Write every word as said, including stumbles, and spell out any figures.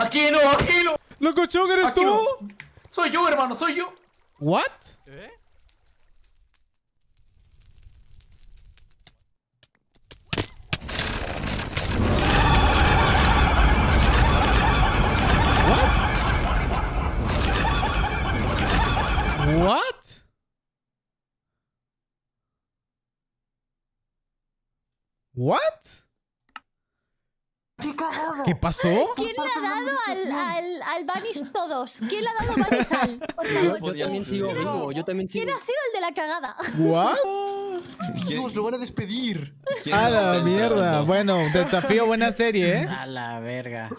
Aquí no, aquí no. Locochón, ¿eres aquí tú? No. Soy yo, hermano, soy yo. ¿What? ¿Eh? What? What? ¿Qué pasó? ¿Quién le ha dado al, al, al Vanish todos? ¿Quién le ha dado Vanish al? Por favor. Yo, yo también sigo vivo, yo también sigo. ¿Quién ha sido el de la cagada? ¿What? Dios, lo van a despedir. A la mierda. Bueno, desafío, buena serie, ¿eh? A la verga.